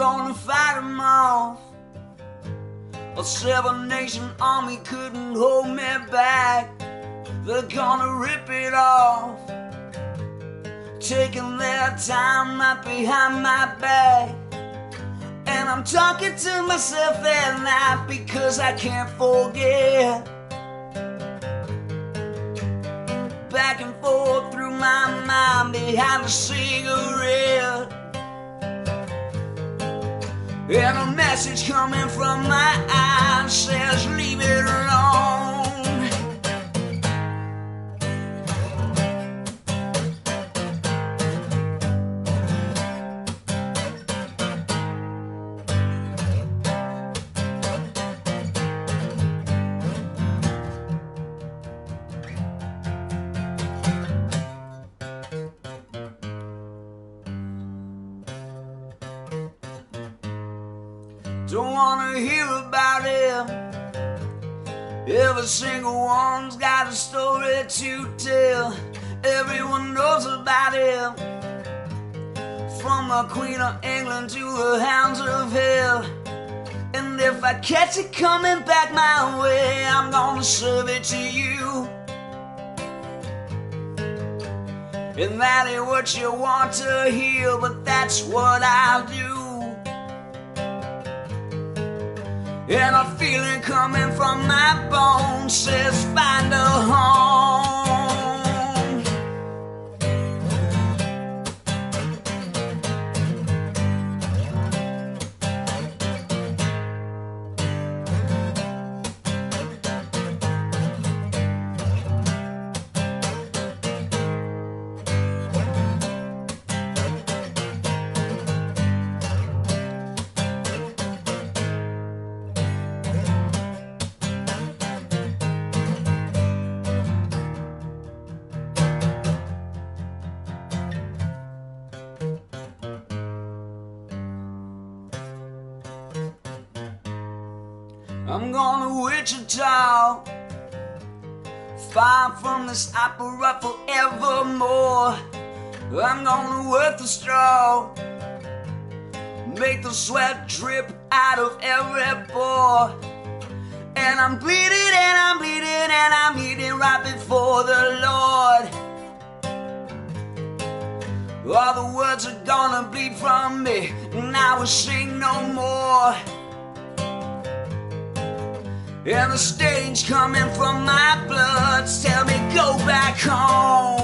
gonna fight them off. A 7-nation army couldn't hold me back. They're gonna rip it off, taking their time right behind my back. And I'm talking to myself at night because I can't forget. Back and forth through my mind behind a cigarette, and a message coming from my eyes says leave it alone. Don't wanna hear about it. Every single one's got a story to tell. Everyone knows about it, from the Queen of England to the hounds of hell. And if I catch it coming back my way, I'm gonna serve it to you. And that ain't what you want to hear, but that's what I'll do. And a feeling coming from my bones says find a home. I'm going to Wichita, far from this opera forevermore. I'm going to work the straw, make the sweat drip out of every pore. And I'm bleeding and I'm bleeding and I'm bleeding right before the Lord. All the words are gonna bleed from me, and I will sing no more. And the stains coming from my blood tell me go back home.